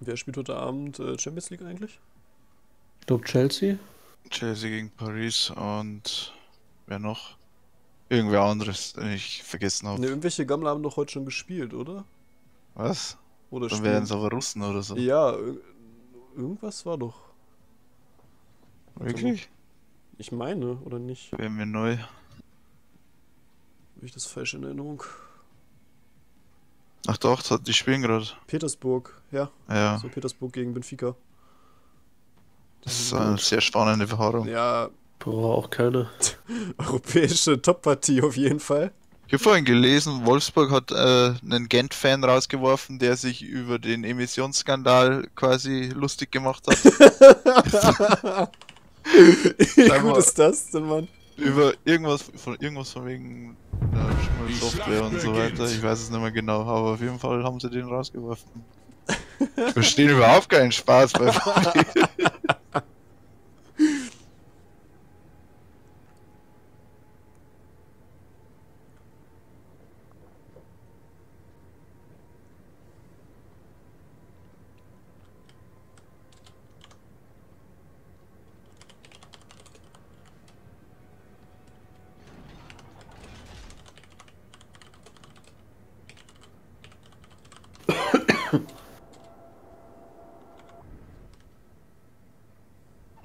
Wer spielt heute Abend Champions League eigentlich? Ich glaube Chelsea. Chelsea gegen Paris und wer noch? Irgendwer anderes, den ich vergessen habe. Ne, irgendwelche Gammler haben doch heute schon gespielt, oder? Was? Oder dann wären es aber Russen oder so. Ja, irgendwas war doch. Wirklich? Ich meine, oder nicht? Wäre mir neu. Habe ich das falsch in Erinnerung? Ach doch, die spielen gerade. Petersburg, ja. Ja. So Petersburg gegen Benfica. Das ist eine sehr spannende Verhaarung. Ja. Boah, auch keine. Europäische Top-Partie auf jeden Fall. Ich habe vorhin gelesen, Wolfsburg hat einen Gent-Fan rausgeworfen, der sich über den Emissionsskandal quasi lustig gemacht hat. Wie gut ist das denn, Mann? Über irgendwas von wegen Software und so weiter. Ich weiß es nicht mehr genau, aber auf jeden Fall haben sie den rausgeworfen. Ich verstehe überhaupt keinen Spaß bei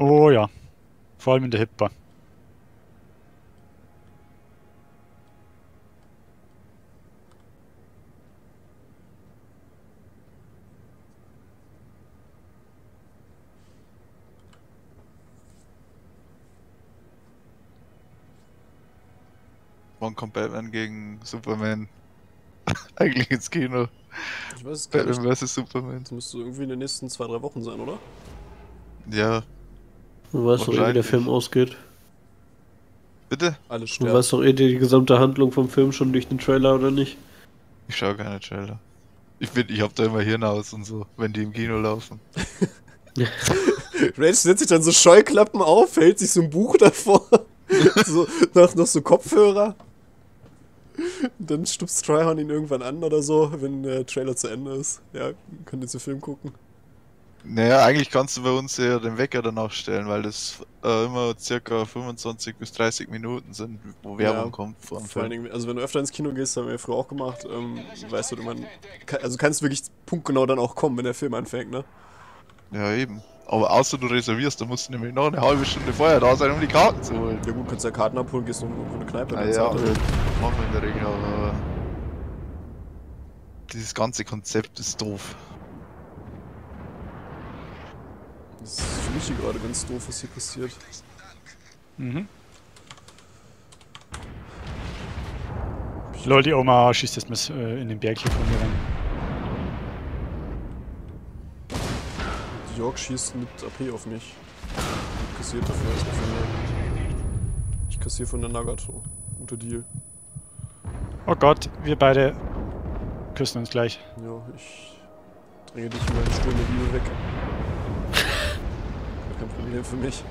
Oh ja, vor allem in der Hitbar. Wann kommt Batman gegen Superman eigentlich ins Kino? Ich weiß es gar nicht. Batman vs. Superman. Das müsste irgendwie in den nächsten 2-3 Wochen sein, oder? Ja. Du weißt doch eh, wie der Film ausgeht. Bitte? Alles sterben. Du weißt doch eh die gesamte Handlung vom Film schon durch den Trailer, oder nicht? Ich schaue keine Trailer. Ich hab da immer Hirnaus und so, wenn die im Kino laufen. Rage setzt sich dann so Scheuklappen auf, hält sich so ein Buch davor. So, noch so Kopfhörer. Und dann stupst Tryhorn ihn irgendwann an oder so, wenn der Trailer zu Ende ist. Ja, könnt ihr zu Film gucken. Naja, eigentlich kannst du bei uns ja den Wecker danach stellen, weil das immer circa 25 bis 30 Minuten sind, wo Werbung kommt. Vor allen Dingen, also wenn du öfter ins Kino gehst, haben wir ja früher auch gemacht, weißt du, also kannst du wirklich punktgenau dann auch kommen, wenn der Film anfängt, ne? Ja, eben. Aber außer du reservierst, dann musst du nämlich noch eine halbe Stunde vorher da sein, um die Karten zu holen. Ja gut, kannst ja Karten abholen, gehst noch in eine Kneipe. Na ja, machen wir in der Regel, aber dieses ganze Konzept ist doof. Das ist für mich hier gerade ganz doof, was hier passiert. Mhm. Lol, die Oma schießt jetzt mal in den Berg hier von mir rein. York schießt mit AP auf mich. Ich kassiere dafür erstmal von der... Ich kassiere von der Nagato. Guter Deal. Oh Gott, wir beide küssen uns gleich. Ja, ich dränge dich in meine Sturm der Liebe weg. Kein Problem für mich.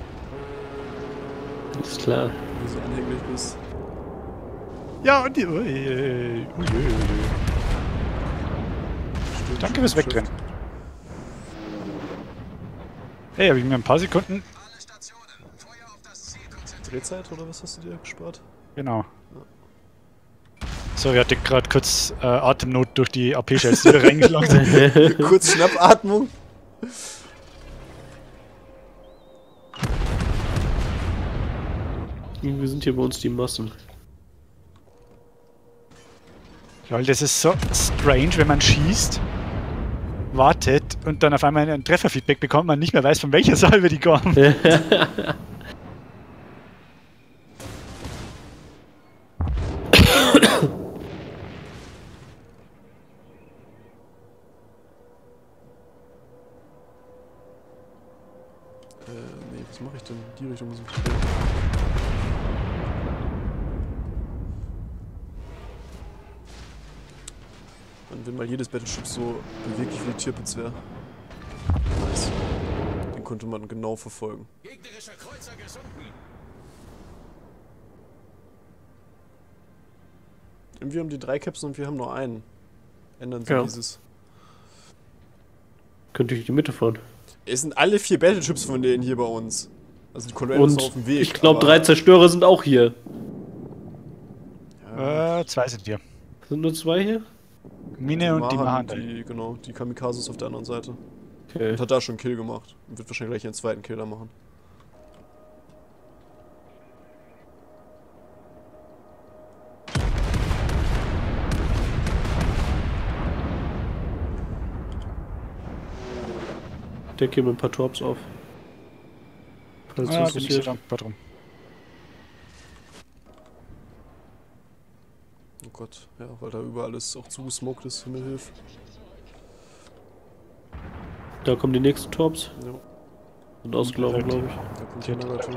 Ist klar. Wenn du so anhänglich bist. Ja, und die... Stimmt, danke fürs Wegrennen. Hey, habe ich mir ein paar Sekunden... Drehzeit oder was hast du dir gespart? Genau. Ja. So, wir hatten gerade kurz Atemnot durch die AP-Shells wieder reingeschlagen. Kurz Schnappatmung. Wir sind hier bei uns die Massen. Lol, das ist so strange, wenn man schießt, wartet und dann auf einmal ein Trefferfeedback bekommt, man nicht mehr weiß, von welcher Salve die kommen. Nee, was mache ich denn? Die Richtung muss ich und wenn mal jedes Battleship so beweglich wie Tirpitz wäre. Nice. Den konnte man genau verfolgen. Gegnerischer Kreuzer gesunken. Irgendwie haben die 3 Caps und wir haben nur einen. Ändern sie dieses. Könnt ihr durch die Mitte fahren. Es sind alle 4 Battleships von denen hier bei uns. Also die Colonel ist auf dem Weg. Ich glaube 3 Zerstörer sind auch hier. Ja. 2 sind hier. Sind nur 2 hier? Mine und die Mahan. Genau, die Kamikaze ist auf der anderen Seite. Okay. Und hat da schon einen Kill gemacht. Und wird wahrscheinlich gleich einen zweiten Kill da machen. Ich decke hier mit ein paar Torps auf. Falls es interessiert. So drum. Oh Gott, ja, weil da überall ist auch zugesmoked ist, Himmelhilfe. Da kommen die nächsten Torps. Ja. Und ausgelaufen, glaube ich. Da kommt hier Naga zu.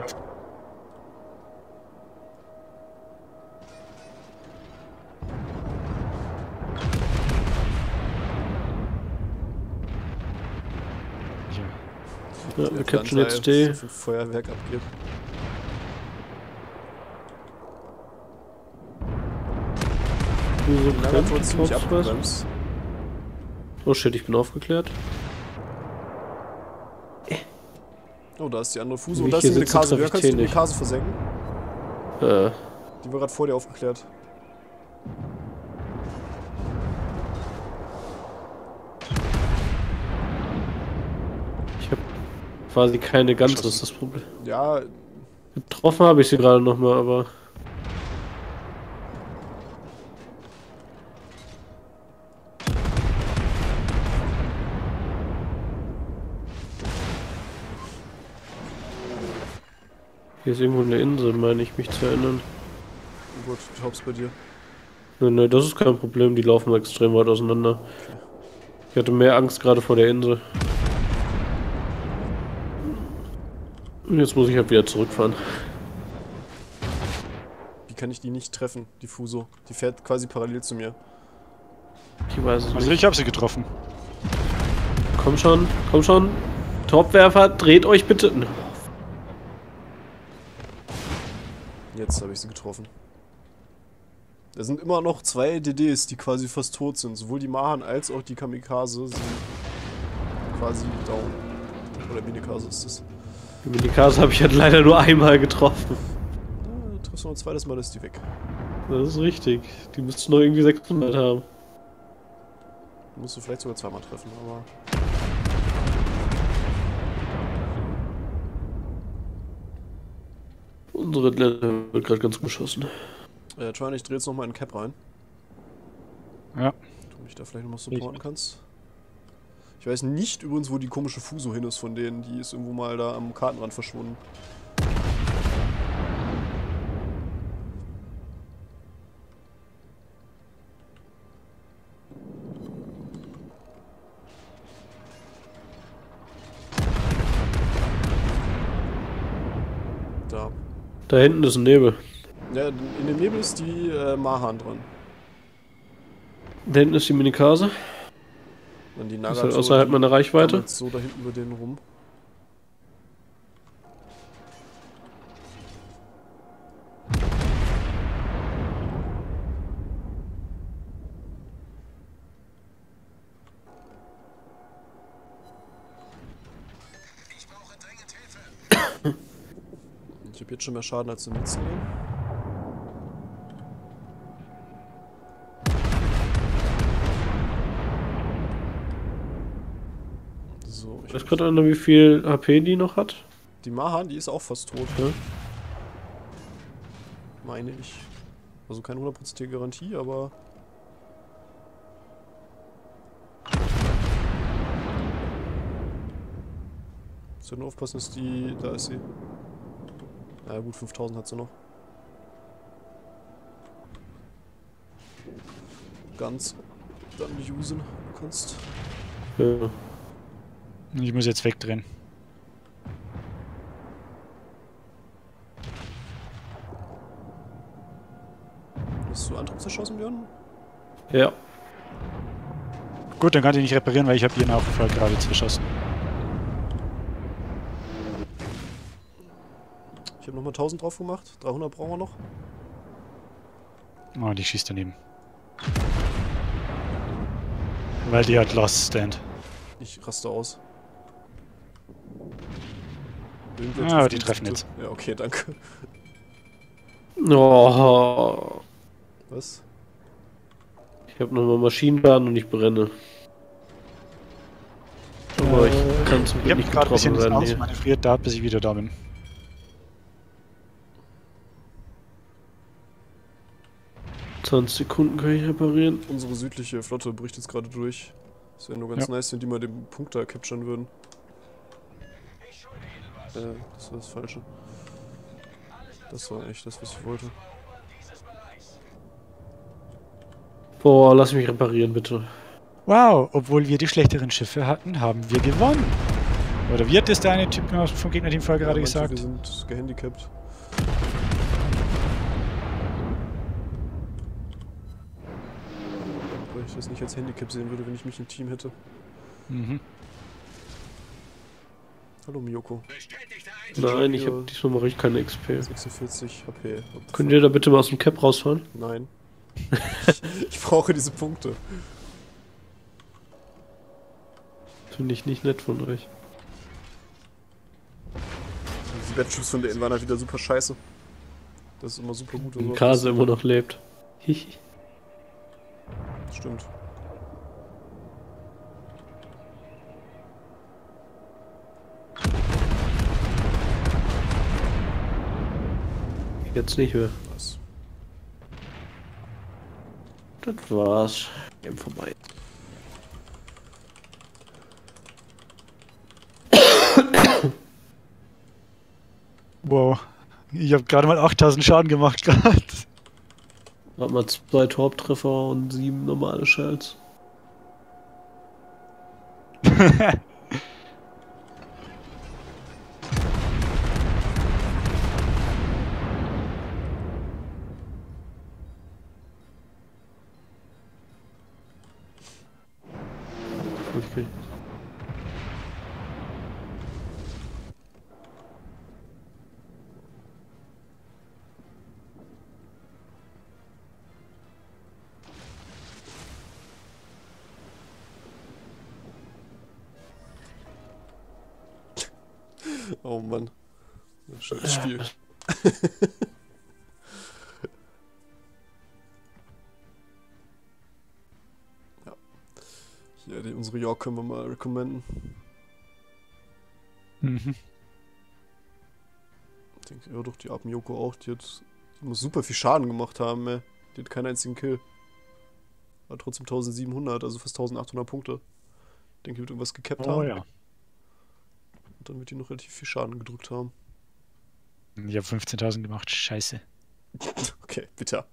Ja, wir capturen jetzt D. Feuerwerk abgibt. So, ich oh shit, ich bin aufgeklärt. Oh, da ist die andere Fuso. Und da ist die Minekaze. Wer kannst du die Minekaze versenken? Die war gerade vor dir aufgeklärt. Quasi keine ganze ist das Problem. Ja. Getroffen habe ich sie gerade nochmal, aber. Hier ist irgendwo eine Insel, meine ich mich zu erinnern. Oh Gott, ich hab's bei dir. Ne, das ist kein Problem, die laufen extrem weit auseinander. Ich hatte mehr Angst gerade vor der Insel. Und jetzt muss ich halt wieder zurückfahren. Wie kann ich die nicht treffen, die Fuso? Die fährt quasi parallel zu mir. Ich weiß es nicht. Ich hab sie getroffen. Komm schon, komm schon. Torpwerfer, dreht euch bitte. Jetzt habe ich sie getroffen. Da sind immer noch 2 DDs, die quasi fast tot sind. Sowohl die Mahan als auch die Kamikaze sind quasi down. Oder Minekaze ist es. Die Minekaze habe ich halt leider nur einmal getroffen. Ja, du triffst noch ein zweites Mal, ist die weg. Das ist richtig. Die müssten noch irgendwie 600 haben. Die musst du vielleicht sogar zweimal treffen, aber... Unsere Level wird gerade ganz gut geschossen. Tryhorn, ich drehe jetzt nochmal in den Cap rein. Ja. Du mich da vielleicht nochmal supporten kannst. Ich weiß nicht übrigens, wo die komische Fuso hin ist von denen. Die ist irgendwo mal da am Kartenrand verschwunden. Da. Da hinten ist ein Nebel. Ja, in dem Nebel ist die Mahan dran. Da hinten ist die Minekaze. Und die Naga ist halt außerhalb meiner Reichweite. So da hinten über denen rum. Ich brauche dringend Hilfe. Ich habe jetzt schon mehr Schaden als im letzten Game. Ich weiß gerade noch, wie viel HP die noch hat. Die Mahan, die ist auch fast tot, ja. Meine ich. Also keine 100%ige Garantie, aber... Ich soll nur aufpassen, dass die... Da ist sie. Na ja, gut, 5000 hat sie noch. Ganz... Dann nicht usen, du kannst. Ja. Ich muss jetzt wegdrehen. Hast du Antrieb zerschossen, Björn? Ja. Gut, dann kann ich nicht reparieren, weil ich habe ihren Aufenthalt gerade zerschossen. Ich habe nochmal 1000 drauf gemacht. 300 brauchen wir noch. Oh, die schießt daneben. Weil die hat Lost Stand. Ich raste aus. Irgendwer ja, die treffen jetzt. Ja, okay, danke. Oh. Was? Ich habe nochmal Maschinenbahn und ich brenne. Aber ich kann zum Glück nicht getroffen werden. Ich hab gerade ein bisschen da, bis ich wieder da bin. Sekunden kann ich reparieren. Unsere südliche Flotte bricht jetzt gerade durch. Das wäre nur ganz nice, wenn die mal den Punkt da capturen würden. Das war das Falsche. Das war echt das, was ich wollte. Boah, lass mich reparieren, bitte. Wow, obwohl wir die schlechteren Schiffe hatten, haben wir gewonnen. Oder wie hat das der eine Typ vom Gegnerteam vorher gerade gesagt? Wir sind gehandicapt. Ich das nicht als Handicap sehen würde, wenn ich mich im Team hätte. Mhm. Hallo Miyoko. Nein, ich hab diesmal mache ich keine XP. 46 HP. Könnt ihr da bitte mal aus dem Cap rausfahren? Nein. Ich brauche diese Punkte. Finde ich nicht nett von euch. Die Batchus von denen waren halt wieder super scheiße. Das ist immer super gut. Und Kase immer noch lebt. Hihi. Stimmt. Jetzt nicht mehr. Was? Das war's. Eben vorbei. Wow. Ich habe gerade mal 8000 Schaden gemacht gerade. Hat mal 2 Torp-Treffer und 7 normale Shells. Okay. Oh Mann, schönes Spiel. Ja. Hier, unsere York können wir mal recommenden. Mhm. Ich denke, ja doch, die armen Yoko auch, die muss super viel Schaden gemacht haben, ey. Die hat keinen einzigen Kill. War trotzdem 1700, also fast 1800 Punkte. Ich denke, die wird irgendwas gekappt haben. Ja. Und dann wird die noch relativ viel Schaden gedrückt haben. Ich habe 15.000 gemacht, scheiße. Okay, bitter.